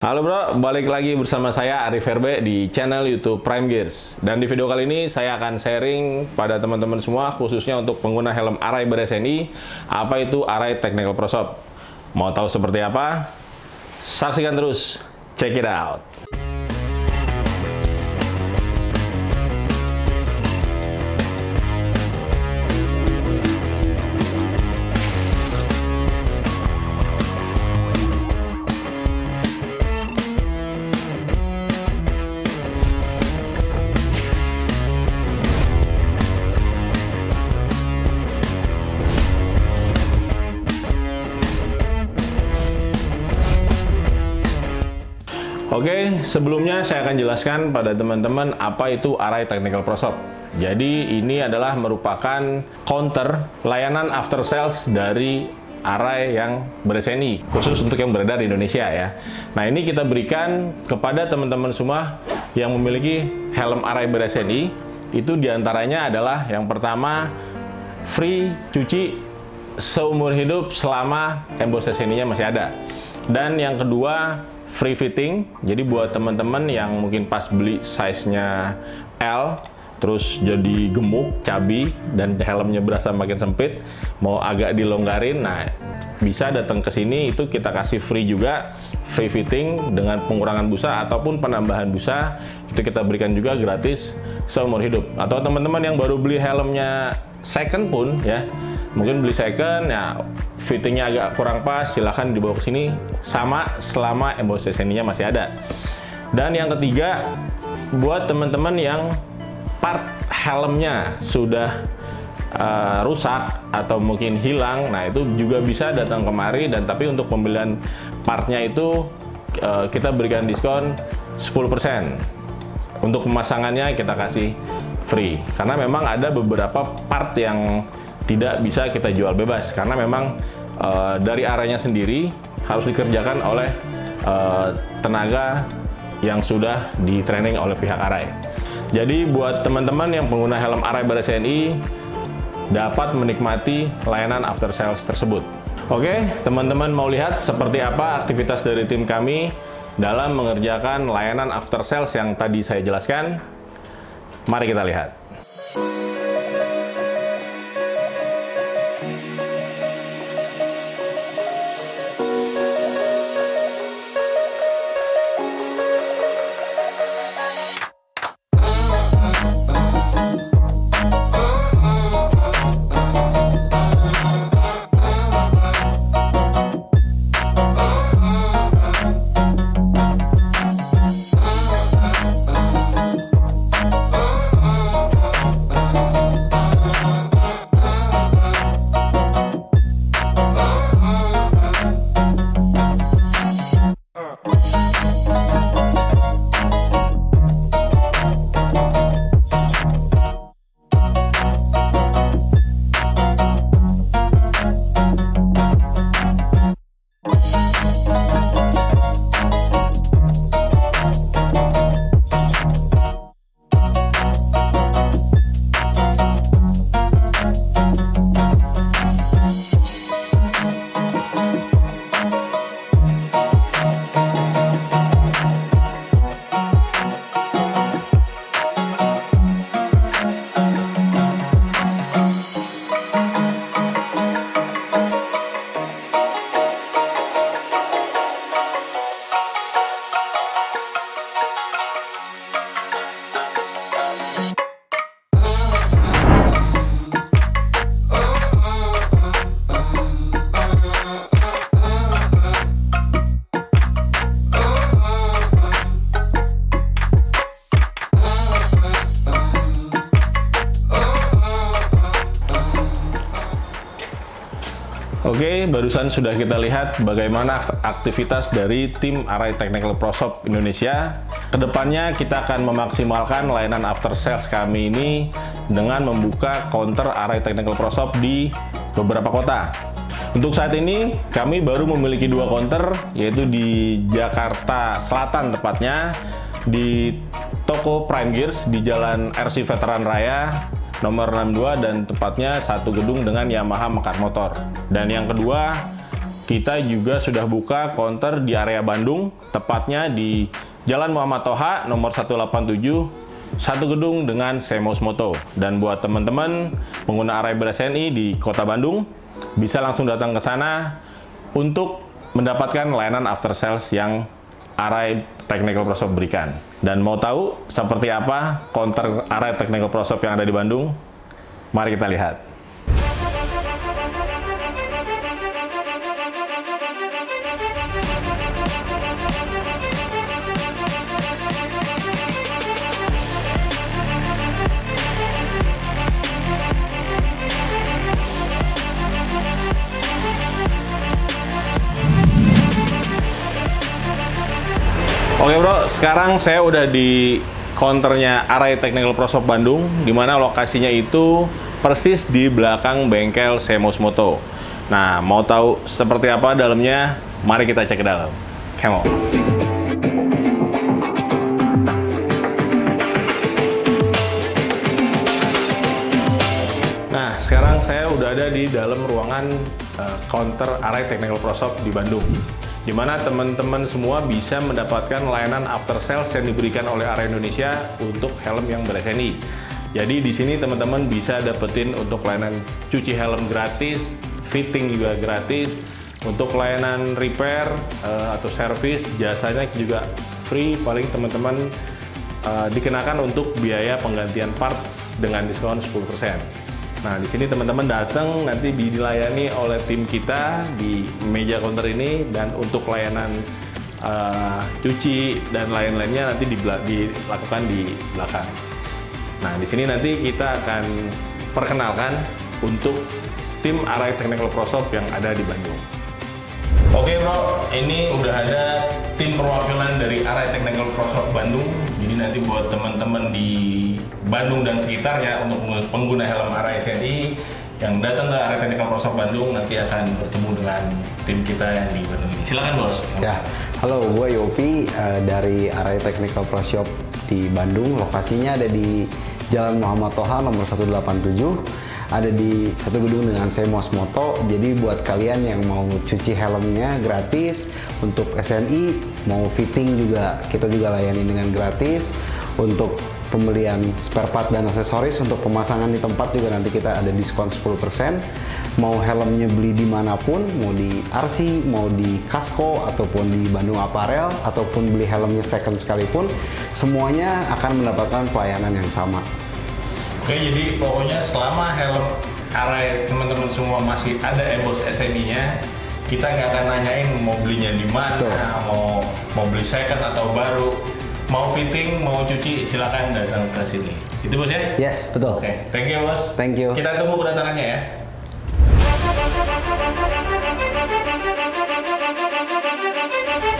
Halo bro, balik lagi bersama saya Arif Herbe di channel YouTube Prime Gears. Dan di video kali ini saya akan sharing pada teman-teman semua, khususnya untuk pengguna helm ARAI ber-SNI, apa itu ARAI Technical Pro Shop. Mau tahu seperti apa? Saksikan terus, check it out. Oke, sebelumnya saya akan jelaskan pada teman-teman apa itu ARAI Technical Pro Shop. Jadi ini adalah merupakan counter layanan after sales dari ARAI yang ber-SNI, khusus untuk yang berada di Indonesia ya. Nah, ini kita berikan kepada teman-teman semua yang memiliki helm ARAI ber-SNI. Itu diantaranya adalah yang pertama, free cuci seumur hidup selama emboss SNI-nya masih ada. Dan yang kedua, free fitting. Jadi buat teman-teman yang mungkin pas beli size-nya L terus jadi gemuk, cabi, dan helmnya berasa makin sempit, mau agak dilonggarin, nah bisa datang ke sini, itu kita kasih free juga, free fitting dengan pengurangan busa ataupun penambahan busa, itu kita berikan juga gratis seumur hidup. Atau teman-teman yang baru beli helmnya second pun ya, mungkin beli second ya, fittingnya agak kurang pas, silahkan dibawa ke sini, sama selama emboss SNI-nya masih ada. Dan yang ketiga, buat teman-teman yang part helmnya sudah rusak atau mungkin hilang, nah itu juga bisa datang kemari. Dan tapi untuk pembelian partnya itu kita berikan diskon 10%. Untuk pemasangannya kita kasih free, karena memang ada beberapa part yang tidak bisa kita jual bebas, karena memang dari arahnya sendiri harus dikerjakan oleh tenaga yang sudah di training oleh pihak ARAI. Jadi buat teman-teman yang pengguna helm ARAI ber-SNI dapat menikmati layanan after sales tersebut. Oke, teman-teman mau lihat seperti apa aktivitas dari tim kami dalam mengerjakan layanan after sales yang tadi saya jelaskan? Mari kita lihat. Oke, barusan sudah kita lihat bagaimana aktivitas dari tim ARAI Technical Pro Shop Indonesia. Kedepannya kita akan memaksimalkan layanan after sales kami ini dengan membuka counter ARAI Technical Pro Shop di beberapa kota. Untuk saat ini kami baru memiliki dua counter, yaitu di Jakarta Selatan tepatnya, di toko Prime Gears di Jalan RC Veteran Raya nomor 62, dan tepatnya satu gedung dengan Yamaha Mekar Motor. Dan yang kedua, kita juga sudah buka counter di area Bandung, tepatnya di Jalan Muhammad Toha nomor 187, satu gedung dengan Semos Moto. Dan buat teman-teman pengguna ARAI SNI di Kota Bandung, bisa langsung datang ke sana untuk mendapatkan layanan after sales yang ARAI Technical Pro-Shop berikan. Dan mau tahu seperti apa counter ARAI Technical Pro-Shop yang ada di Bandung? Mari kita lihat. Oke bro, sekarang saya udah di counternya ARAI Technical Pro-Shop Bandung, dimana lokasinya itu persis di belakang bengkel Semos Moto. Nah, mau tahu seperti apa dalamnya? Mari kita cek ke dalam. Come on. Sekarang saya udah ada di dalam ruangan counter ARAI Technical Pro-Shop di Bandung, di mana teman-teman semua bisa mendapatkan layanan after sales yang diberikan oleh ARAI Indonesia untuk helm yang ber-SNI. Jadi di sini teman-teman bisa dapetin untuk layanan cuci helm gratis, fitting juga gratis, untuk layanan repair atau service jasanya juga free. Paling teman-teman dikenakan untuk biaya penggantian part dengan diskon 10%. Nah, di sini teman-teman datang nanti dilayani oleh tim kita di meja counter ini, dan untuk layanan cuci dan lain-lainnya nanti dilakukan di belakang. Nah, di sini nanti kita akan perkenalkan untuk tim ARAI Technical Pro-Shop yang ada di Bandung. Oke bro, ini udah ada tim perwakilan dari ARAI Technical Pro-Shop Bandung. Jadi nanti buat teman-teman di Bandung dan sekitarnya, untuk pengguna helm ARAI SNI yang datang ke ARAI Technical Pro-Shop Bandung nanti akan bertemu dengan tim kita yang di Bandung ini. Silakan bos. Ya, halo, gue Yopi dari ARAI Technical Pro-Shop di Bandung. Lokasinya ada di Jalan Muhammad Toha nomor 187. Ada di satu gedung dengan Semos Moto. Jadi buat kalian yang mau cuci helmnya gratis, untuk SNI mau fitting juga kita juga layani dengan gratis. Untuk pembelian spare part dan aksesoris untuk pemasangan di tempat juga nanti kita ada diskon 10%. Mau helmnya beli dimanapun, mau di RC, mau di Kasko, ataupun di Bandung Apparel, ataupun beli helmnya second sekalipun, semuanya akan mendapatkan pelayanan yang sama. Oke, jadi pokoknya selama helm ARAI teman-teman semua masih ada emboss SNI-nya, kita nggak akan nanyain mau belinya di mana, mau beli second atau baru. Mau fitting, mau cuci, silakan datang ke sini. Itu bos ya? Yes, betul. Oke, thank you bos. Thank you. Kita tunggu kedatangannya ya.